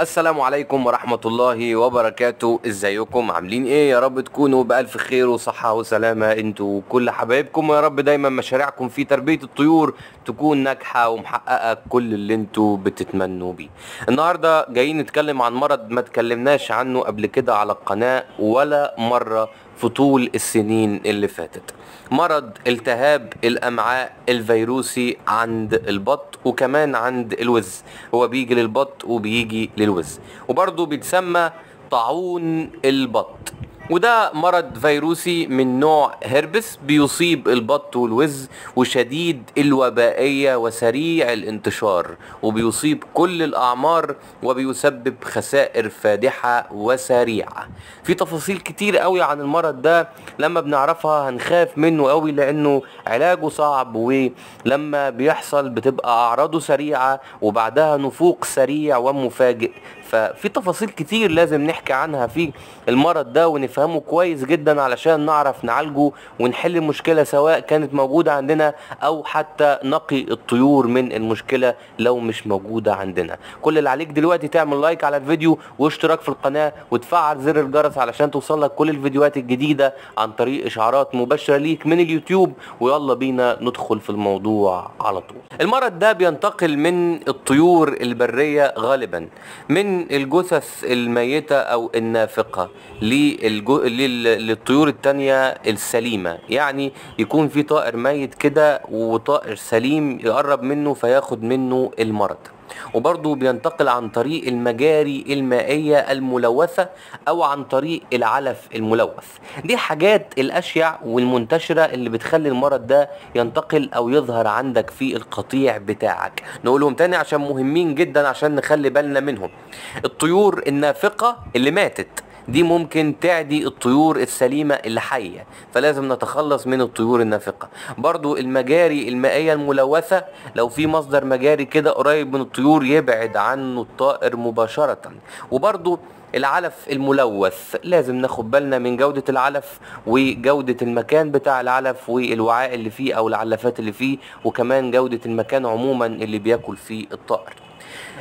السلام عليكم ورحمة الله وبركاته. ازيكم عاملين ايه؟ يا رب تكونوا بألف خير وصحة وسلامة انتوا وكل حبايبكم، ويا رب دايما مشاريعكم في تربية الطيور تكون ناجحة ومحققة كل اللي انتوا بتتمنوا بيه. النهاردة جايين نتكلم عن مرض ما تكلمناش عنه قبل كده على القناة ولا مرة في طول السنين اللي فاتت، مرض التهاب الأمعاء الفيروسي عند البط وكمان عند الوز. هو بيجي للبط وبيجي للوز، وبرضه بيتسمى طاعون البط، وده مرض فيروسي من نوع هربس بيصيب البط والوز وشديد الوبائية وسريع الانتشار، وبيصيب كل الأعمار وبيسبب خسائر فادحة وسريعة. في تفاصيل كتير قوي عن المرض ده لما بنعرفها هنخاف منه قوي، لأنه علاجه صعب، ولما بيحصل بتبقى أعراضه سريعة وبعدها نفوق سريع ومفاجئ. ففي تفاصيل كتير لازم نحكي عنها في المرض ده ونفهمه كويس جدا علشان نعرف نعالجه ونحل المشكلة سواء كانت موجودة عندنا أو حتى نقي الطيور من المشكلة لو مش موجودة عندنا. كل اللي عليك دلوقتي تعمل لايك على الفيديو واشتراك في القناة وتفعل زر الجرس علشان توصلك كل الفيديوهات الجديدة عن طريق إشعارات مباشرة ليك من اليوتيوب. ويلا بينا ندخل في الموضوع على طول. المرض ده بينتقل من الطيور البرية غالبا من الجثث الميتة او النافقة للطيور التانية السليمة، يعني يكون في طائر ميت كده وطائر سليم يقرب منه فياخد منه المرض. وبرضه بينتقل عن طريق المجاري المائية الملوثة او عن طريق العلف الملوث. دي حاجات الاشيع والمنتشرة اللي بتخلي المرض ده ينتقل او يظهر عندك في القطيع بتاعك. نقولهم تاني عشان مهمين جدا عشان نخلي بالنا منهم. الطيور النافقة اللي ماتت دي ممكن تعدي الطيور السليمة اللي حية، فلازم نتخلص من الطيور النافقة. برضو المجاري المائية الملوثة، لو في مصدر مجاري كده قريب من الطيور يبعد عنه الطائر مباشرة. وبرضو العلف الملوث، لازم ناخد بالنا من جودة العلف وجودة المكان بتاع العلف والوعاء اللي فيه او العلفات اللي فيه، وكمان جودة المكان عموما اللي بياكل فيه الطائر.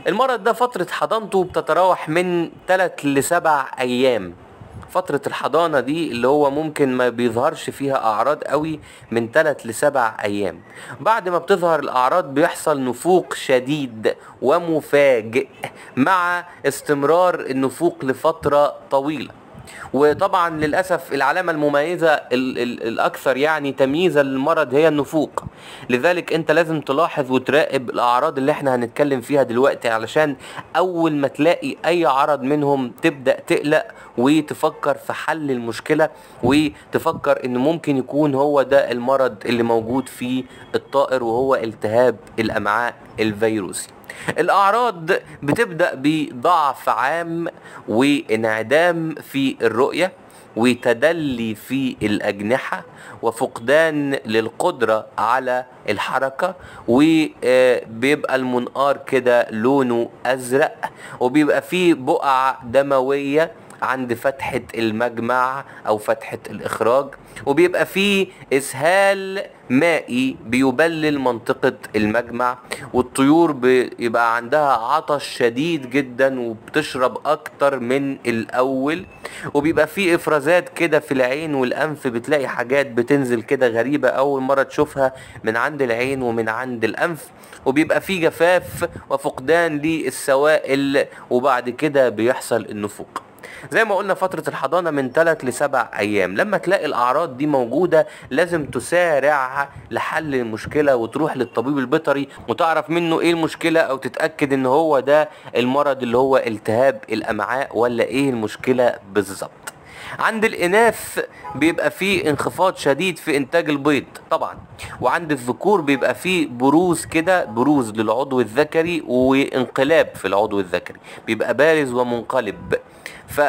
المرض ده فترة حضانته بتتراوح من 3 ل7 أيام. فترة الحضانة دي اللي هو ممكن ما بيظهرش فيها أعراض قوي من 3 ل7 أيام. بعد ما بتظهر الأعراض بيحصل نفوق شديد ومفاجئ مع استمرار النفوق لفترة طويلة. وطبعا للأسف العلامة المميزة الأكثر يعني تمييزا للمرض هي النفوق، لذلك انت لازم تلاحظ وتراقب الأعراض اللي احنا هنتكلم فيها دلوقتي، علشان أول ما تلاقي أي عرض منهم تبدأ تقلق وتفكر في حل المشكلة وتفكر إن ممكن يكون هو ده المرض اللي موجود في الطائر، وهو التهاب الأمعاء الفيروسي. الأعراض بتبدأ بضعف عام وانعدام في الرؤية وتدلي في الأجنحة وفقدان للقدرة على الحركة، وبيبقى المنقار كده لونه أزرق، وبيبقى فيه بقع دموية عند فتحة المجمع أو فتحة الإخراج، وبيبقى فيه إسهال مائي بيبلل منطقة المجمع. والطيور بيبقى عندها عطش شديد جدا وبتشرب أكتر من الأول، وبيبقى فيه إفرازات كده في العين والأنف، بتلاقي حاجات بتنزل كده غريبة أول مرة تشوفها من عند العين ومن عند الأنف، وبيبقى فيه جفاف وفقدان للسوائل، وبعد كده بيحصل النفوق. زي ما قلنا فترة الحضانة من 3 ل7 أيام. لما تلاقي الأعراض دي موجودة لازم تسارع لحل المشكلة وتروح للطبيب البيطري وتعرف منه ايه المشكلة، او تتأكد ان هو ده المرض اللي هو التهاب الأمعاء ولا ايه المشكلة بالظبط. عند الإناث بيبقى فيه انخفاض شديد في إنتاج البيض طبعا، وعند الذكور بيبقى فيه بروز كده، بروز للعضو الذكري وانقلاب في العضو الذكري، بيبقى بارز ومنقلب.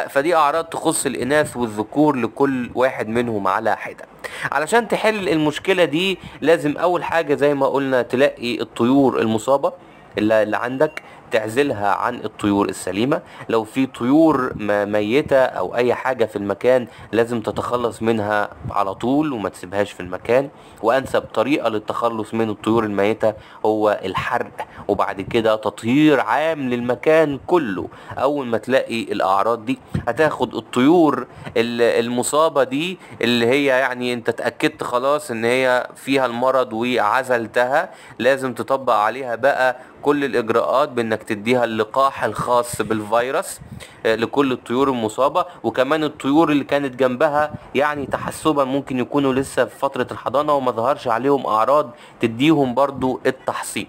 فدي أعراض تخص الإناث والذكور لكل واحد منهم على حدة. علشان تحل المشكلة دي لازم أول حاجة زي ما قلنا تلاقي الطيور المصابة اللي عندك، تعزلها عن الطيور السليمة. لو في طيور ميتة او اي حاجة في المكان لازم تتخلص منها على طول وما تسيبهاش في المكان. وانسب طريقة للتخلص من الطيور الميتة هو الحرق، وبعد كده تطهير عام للمكان كله. اول ما تلاقي الاعراض دي هتاخد الطيور المصابة دي اللي هي يعني انت اتأكدت خلاص ان هي فيها المرض وعزلتها، لازم تطبق عليها بقى كل الاجراءات بانك تديها اللقاح الخاص بالفيروس لكل الطيور المصابة، وكمان الطيور اللي كانت جنبها يعني تحسبا ممكن يكونوا لسه في فترة الحضانة وما ظهرش عليهم اعراض تديهم برضو التحصين.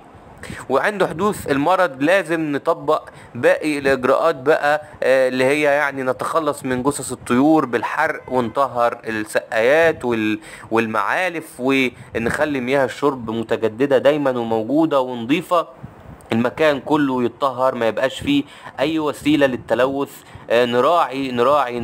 وعند حدوث المرض لازم نطبق باقي الاجراءات بقى اللي هي يعني نتخلص من جثث الطيور بالحرق ونطهر السقايات والمعالف، ونخلي مياه الشرب متجددة دايما وموجودة ونظيفة، المكان كله يتطهر ما يبقاش فيه اي وسيلة للتلوث. نراعي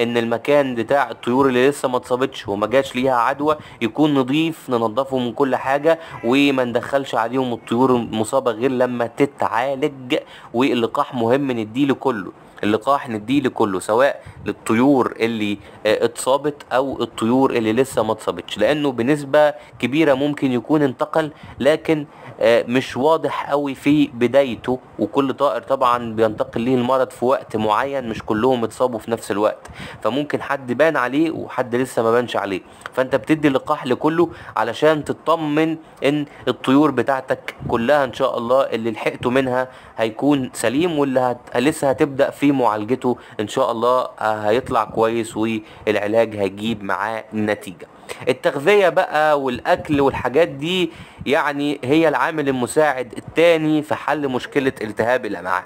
ان المكان بتاع الطيور اللي لسه ما اتصابتش وما جاش ليها عدوى يكون نظيف، ننضفه من كل حاجة وما ندخلش عليهم الطيور المصابة غير لما تتعالج. واللقاح مهم نديه لكله، اللقاح نديه لكله سواء للطيور اللي اتصابت او الطيور اللي لسه ما اتصابتش، لانه بنسبة كبيرة ممكن يكون انتقل لكن مش واضح قوي في بدايته، وكل طائر طبعا بينتقل ليه المرض في وقت معين، مش كلهم اتصابوا في نفس الوقت، فممكن حد بان عليه وحد لسه ما بانش عليه. فانت بتدي لقاح لكله علشان تطمن ان الطيور بتاعتك كلها ان شاء الله اللي لحقته منها هيكون سليم، واللي لسه هتبدأ في معالجته ان شاء الله هيطلع كويس والعلاج هيجيب معاه نتيجة. التغذية بقى والاكل والحاجات دي يعني هي العامل المساعد التاني في حل مشكلة التهاب الامعاء.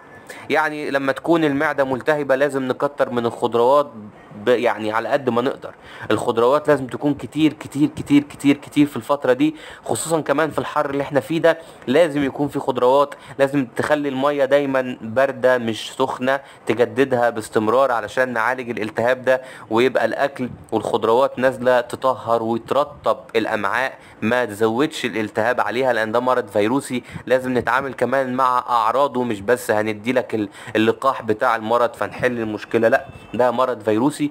يعني لما تكون المعدة ملتهبة لازم نكتر من الخضروات يعني على قد ما نقدر. الخضروات لازم تكون كتير كتير كتير كتير كتير في الفترة دي، خصوصا كمان في الحر اللي احنا فيه ده لازم يكون في خضروات. لازم تخلي المية دايما باردة مش سخنة، تجددها باستمرار علشان نعالج الالتهاب ده، ويبقى الاكل والخضروات نازلة تطهر وترطب الامعاء ما تزودش الالتهاب عليها، لان ده مرض فيروسي لازم نتعامل كمان مع اعراضه، مش بس هندي لك اللقاح بتاع المرض فنحل المشكلة، لا ده مرض فيروسي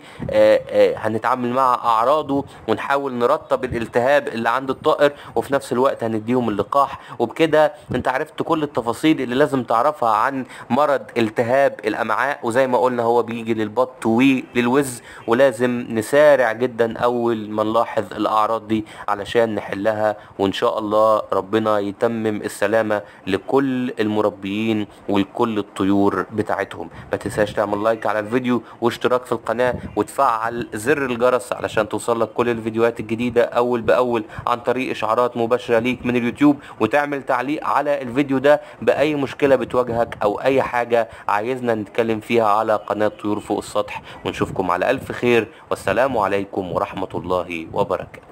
هنتعامل مع اعراضه ونحاول نرطب الالتهاب اللي عند الطائر، وفي نفس الوقت هنديهم اللقاح. وبكده انت عرفت كل التفاصيل اللي لازم تعرفها عن مرض التهاب الامعاء. وزي ما قلنا هو بيجي للبط وللوز، ولازم نسارع جدا اول ما نلاحظ الاعراض دي علشان نحلها، وان شاء الله ربنا يتمم السلامة لكل المربيين ولكل الطيور بتاعتهم. ما تنساش تعمل لايك على الفيديو واشتراك في القناة وتفعل زر الجرس علشان توصلك كل الفيديوهات الجديدة اول باول عن طريق اشعارات مباشرة ليك من اليوتيوب، وتعمل تعليق على الفيديو ده باي مشكلة بتواجهك او اي حاجة عايزنا نتكلم فيها على قناة طيور فوق السطح. ونشوفكم على الف خير، والسلام عليكم ورحمة الله وبركاته.